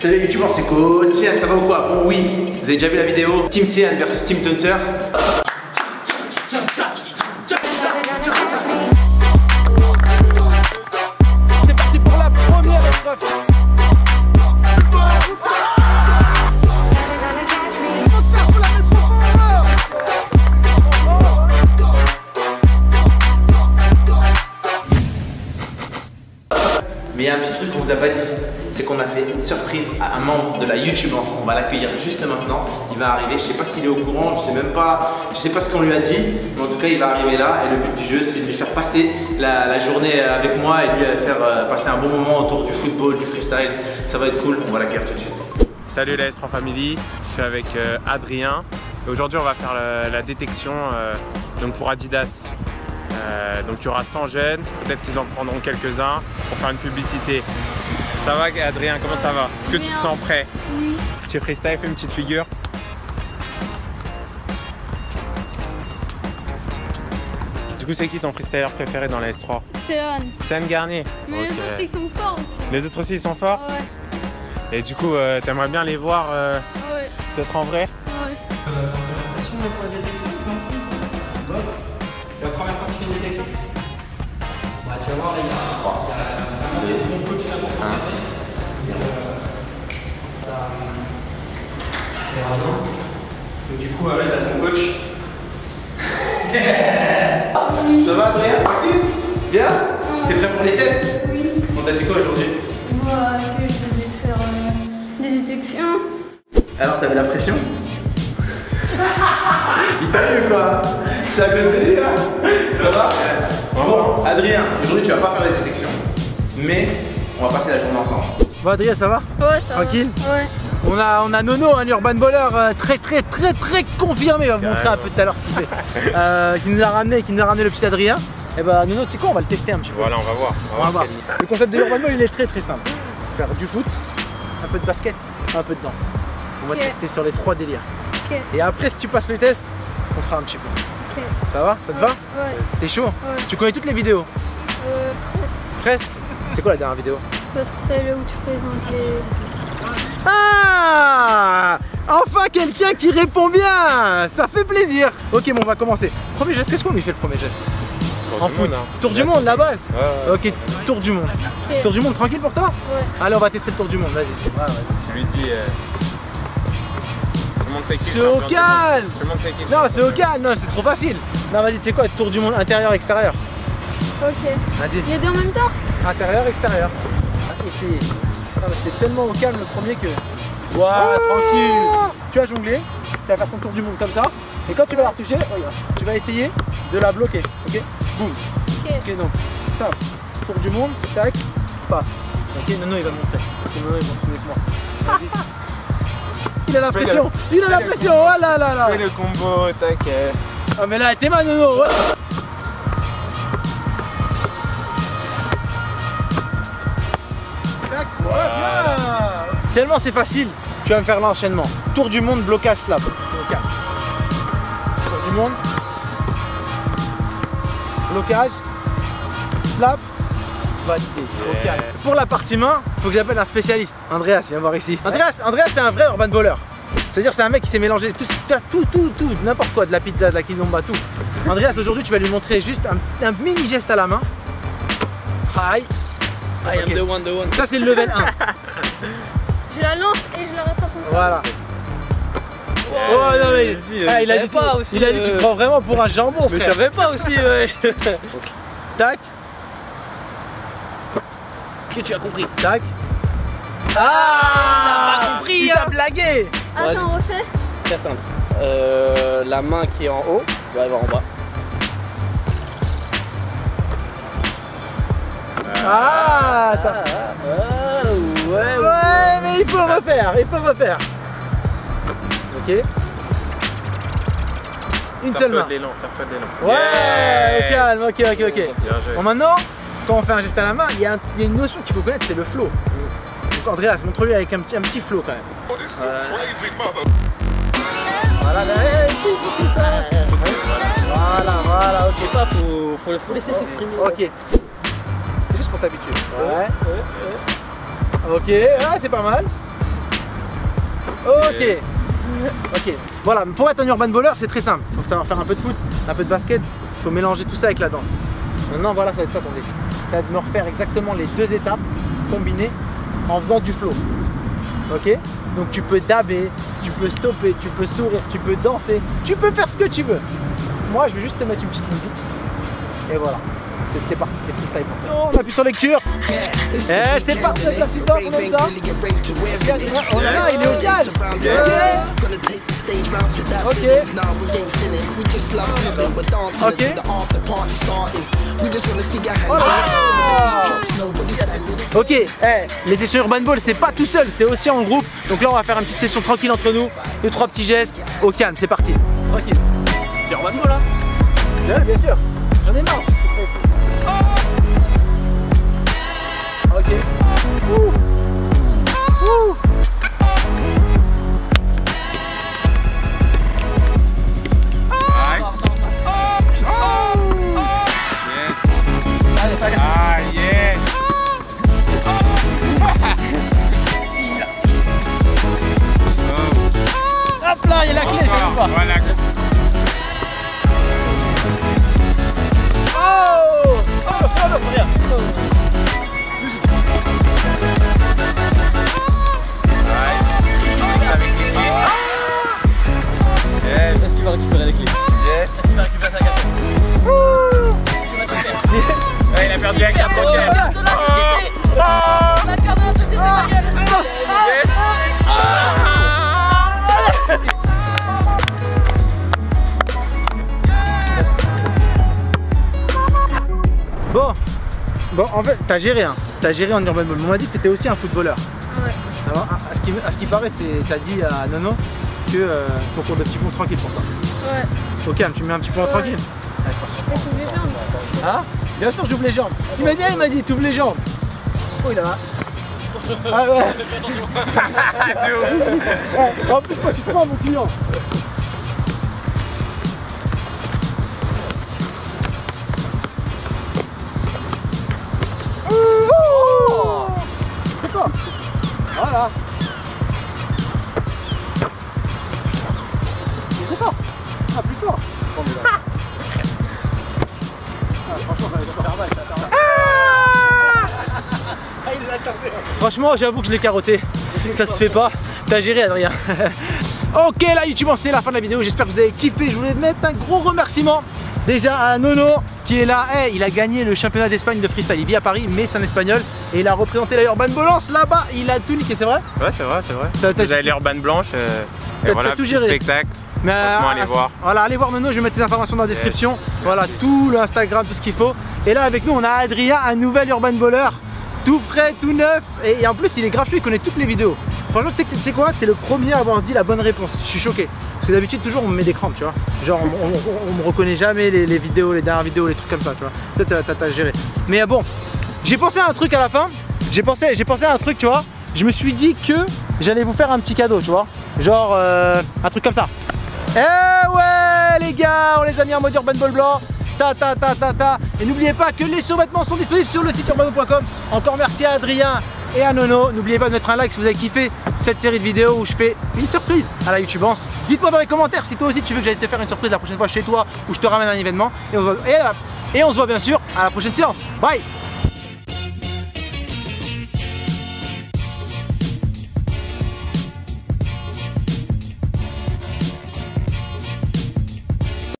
Salut les youtubeurs, c'est Coach Séan, ça va ou quoi? Bon oui, vous avez déjà vu la vidéo Team Séan versus Team Tuncer. C'est parti pour la première épreuve. Mais il y a un petit truc qu'on vous a pas dit, c'est qu'on a fait une surprise à un membre de la YouTubance. On va l'accueillir juste maintenant, il va arriver, je sais pas s'il est au courant, je sais pas ce qu'on lui a dit, mais en tout cas il va arriver là et le but du jeu c'est de lui faire passer la journée avec moi et lui faire passer un bon moment autour du football, du freestyle, ça va être cool, on va l'accueillir tout de suite. Salut la S3 Family, je suis avec Adrien et aujourd'hui on va faire la détection donc pour Adidas. Donc il y aura 100 jeunes, peut-être qu'ils en prendront quelques-uns pour faire une publicité. Ça va Adrien, comment ça va? Est-ce que tu te sens prêt? Oui. Petit freestyle, fais une petite figure. Du coup c'est qui ton freestyler préféré dans la S3? Séan. Séan Garnier. Mais okay. Les autres ils sont forts aussi. Les autres aussi ils sont forts? Ouais. Et du coup t'aimerais bien les voir ouais. Peut-être en vrai? Ouais. C'est la première fois que tu fais une détection? Bah tu vas voir, il y a vraiment des bons coachs là pour faire. Ça sert à rien. Donc du coup, là t'as ton coach. Ça va Adrien? Bien? T'es prêt pour les tests? Oui. On t'a dit quoi aujourd'hui? Moi, je vais faire des détections. Alors t'avais la pression? Il t'a eu quoi? C'est à cause de lui là? Ça va? Bon, Adrien, aujourd'hui tu vas pas faire les détections, mais on va passer la journée ensemble. Bon Adrien, ça va? Ouais, ça va. Tranquille? Ouais. On a Nono, un urban baller très confirmé, on va vous montrer un peu tout à l'heure ce qu'il fait. Qui nous a ramené le petit Adrien. Et bah Nono, tu sais quoi, on va le tester un petit peu. Voilà, on va voir. On va voir. Le concept de l'urban ball il est très simple. Faire du foot, un peu de basket, un peu de danse. On va tester sur les trois délires. Okay. Et après si tu passes le test, on fera un petit peu. Okay. Ça va? Ça te va? Ouais. T'es chaud? Ouais. Tu connais toutes les vidéos? Presque. C'est quoi la dernière vidéo? C'est celle où tu présentes les... Ah! Enfin quelqu'un qui répond bien! Ça fait plaisir! Ok, bon on va commencer. Premier geste, qu'est-ce qu'on lui fait le premier geste? En foot. Tour du monde, la base? Ok, tour du monde. Tour du monde, tranquille pour toi? Ouais. Allez, on va tester le tour du monde, vas-y. Je lui dis... C'est au calme! Non, c'est au calme, non, c'est trop facile! Non, vas-y, tu sais quoi, tour du monde intérieur, extérieur? Ok. Vas-y. Les deux en même temps? Intérieur, extérieur. Essayez. C'est tellement au calme le premier que. Ouah, tranquille! Tu vas jongler, tu vas faire ton tour du monde comme ça, et quand tu vas la retoucher, regarde, tu vas essayer de la bloquer, ok? Boum! Ok, donc, ça, tour du monde, tac, pas. Ok, Nono il va montrer. Ok, Nono il va montrer avec moi. Vas-y. Il a la pression, il a la pression, oh là là là. Fais le combo, t'inquiète. Oh mais là, t'es mal Nono. Tac, voilà. Tellement c'est facile, tu vas me faire l'enchaînement. Tour du monde, blocage slap. Blocage. Tour du monde. Blocage. Slap. Okay. Pour la partie main, il faut que j'appelle un spécialiste. Andreas, viens voir ici. Andreas c'est un vrai urban baller. C'est-à-dire c'est un mec qui s'est mélangé tout, n'importe quoi, de la pizza, de la kizomba, tout. Andreas, aujourd'hui tu vas lui montrer juste un mini geste à la main. Hi. I am the one. Ça c'est le level 1. Je la lance et je la rattrape. Voilà. Wow. Oh non mais il a dit pas aussi. Il a dit tu prends vraiment pour un jambon. Mais je savais pas aussi. Tac. Que tu as compris. Tac. Ah, t'as pas compris. Il a blagué. Attends, refais. Très simple. La main qui est en haut, tu vas voir en bas. Ah, ça. Ouais, mais il faut refaire. Ok. Une seule main. Serre-toi de l'élan. Ouais, calme. Ok. Bien joué. Bon, maintenant. Quand on fait un geste à la main, il y a une notion qu'il faut connaître, c'est le flow. Donc Andreas, montre-lui avec un petit flow quand même. Voilà, ok. Pas, faut laisser s'exprimer. Ok. C'est juste pour t'habituer. Ouais. Ok, c'est pas mal. Ok. Ok. Voilà, pour être un urban baller, c'est très simple. Il faut savoir faire un peu de foot, un peu de basket. Il faut mélanger tout ça avec la danse. Maintenant, voilà, ça va être ça ton défi. Ça va être me refaire exactement les deux étapes combinées en faisant du flow. Ok. Donc tu peux dabber, tu peux stopper, tu peux sourire, tu peux danser, tu peux faire ce que tu veux. Moi, je vais juste te mettre une petite musique. Et voilà, c'est parti, c'est freestyle. On appuie sur lecture. Et c'est parti, la petite danse, on aime ça. On a là, il est au gaz. Ok. Ok. Ok. Ok. Les sessions Urban Ball, c'est pas tout seul, c'est aussi en groupe. Donc là, on va faire une petite session tranquille entre nous. 2-3 petits gestes au calme, c'est parti. Tranquille. C'est Urban Ball là? Oui, bien sûr. J'en ai marre. Ok. Ouh. Ouh. Hop là, il y a la clé, je sais pas. Voilà. Bon, en fait, t'as géré, hein. T'as géré en urban ball. On m'a dit que t'étais aussi un footballeur. Ouais. Alors, à ce qui paraît, t'as dit à Nono que ton cours de petit pont tranquille pour toi. Ouais. Au calme, tu mets un petit pont tranquille. Allez, c'est parti. Les jambes. Ah, bien sûr, j'ouvre les jambes. Il m'a dit, t'ouvres les jambes. Oh, il en a. Ah ouais. En plus, moi, tu prends mon client. Voilà. C'est fort. Ah, plus fort. Franchement, j'avoue que je l'ai carotté. Ça se fait pas. T'as géré, Adrien. Ok, là, YouTube, c'est la fin de la vidéo. J'espère que vous avez kiffé. Je voulais mettre un gros remerciement déjà à Nono qui est là. Hey, il a gagné le championnat d'Espagne de freestyle. Il vit à Paris, mais c'est un espagnol. Et il a représenté la Urban Ballance là-bas. Il a tout niqué, c'est vrai? Ouais, c'est vrai, c'est vrai. Vous avez l'Urban Blanche. Et voilà, tout géré. Spectacle. Mais franchement, allez voir. Voilà, allez voir Nono. Je vais mettre ses informations dans la description. Voilà, tout l'Instagram, tout ce qu'il faut. Et là, avec nous, on a Adrien, un nouvel Urban Baller. Tout frais, tout neuf. Et en plus, il est gratuit, il connaît toutes les vidéos. Franchement, tu sais quoi? C'est le premier à avoir dit la bonne réponse. Je suis choqué. Parce que d'habitude, toujours, on me met des crampes, tu vois. Genre, on me reconnaît jamais les dernières vidéos, les trucs comme ça, tu vois. Peut-être t'as géré. Mais bon, j'ai pensé à un truc à la fin. J'ai pensé à un truc, tu vois. Je me suis dit que j'allais vous faire un petit cadeau, tu vois. Genre, un truc comme ça. Eh ouais, les gars, on les a mis en mode Urban Ball blanc. Et n'oubliez pas que les survêtements sont disponibles sur le site urbanball.com. Encore merci à Adrien et à Nono. N'oubliez pas de mettre un like si vous avez kiffé cette série de vidéos où je fais une surprise à la YouTubance. Dites-moi dans les commentaires si toi aussi tu veux que j'aille te faire une surprise la prochaine fois chez toi ou je te ramène un événement. Et on se voit bien sûr à la prochaine séance. Bye.